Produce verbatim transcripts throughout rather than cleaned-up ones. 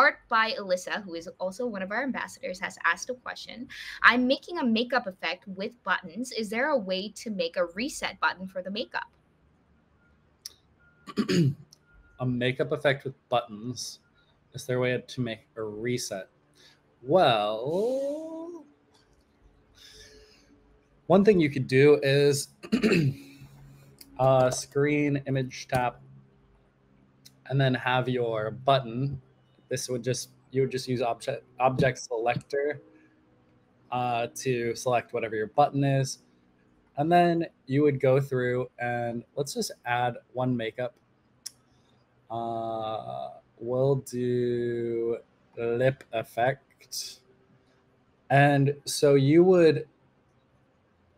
art by Alyssa, who is also one of our ambassadors, has asked a question. I'm making a makeup effect with buttons. Is there a way to make a reset button for the makeup? A makeup effect with buttons. Is there a way to make a reset? Well, one thing you could do is uh, screen image tap and then have your button. This would just, you would just use object, object selector uh, to select whatever your button is. And then you would go through and let's just add one makeup. Uh, we'll do lip effect. And so you would,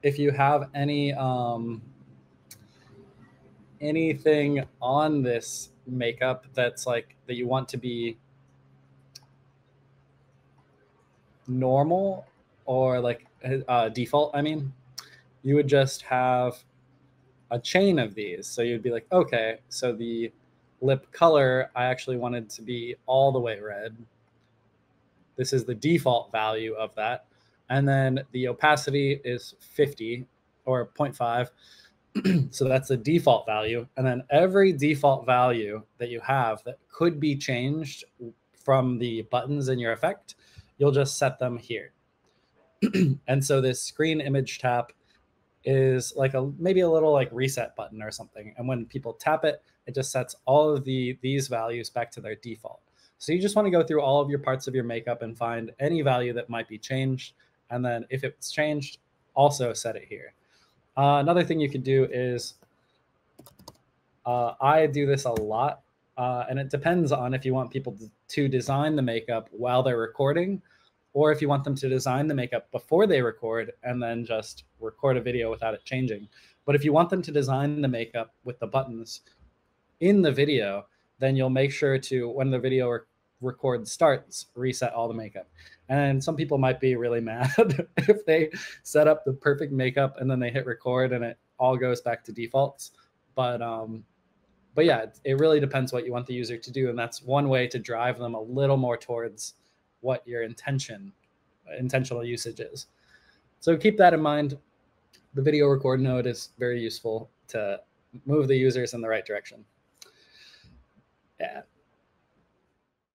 if you have any um, anything on this makeup that's like, that you want to be normal or like uh, default, I mean, you would just have a chain of these. So you'd be like, okay, so the lip color, I actually wanted to be all the way red. This is the default value of that. And then the opacity is fifty or zero point five. So that's the default value. And then every default value that you have that could be changed from the buttons in your effect, you'll just set them here. And so this screen image tap is like a maybe a little like reset button or something. And when people tap it, it just sets all of the these values back to their default. So you just want to go through all of your parts of your makeup and find any value that might be changed. And then if it's changed, also set it here. Uh, another thing you could do is, uh, I do this a lot, uh, and it depends on if you want people to design the makeup while they're recording, or if you want them to design the makeup before they record and then just record a video without it changing. But if you want them to design the makeup with the buttons in the video, then you'll make sure to, when the video rec record starts, reset all the makeup. And some people might be really mad if they set up the perfect makeup and then they hit record and it all goes back to defaults. But, um, but yeah, it, it really depends what you want the user to do. And that's one way to drive them a little more towards what your intention, intentional usage is. So keep that in mind. The video record node is very useful to move the users in the right direction. Yeah.